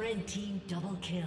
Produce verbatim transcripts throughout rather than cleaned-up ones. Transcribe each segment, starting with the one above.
Red team double kill.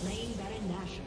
slain Baron Nashor.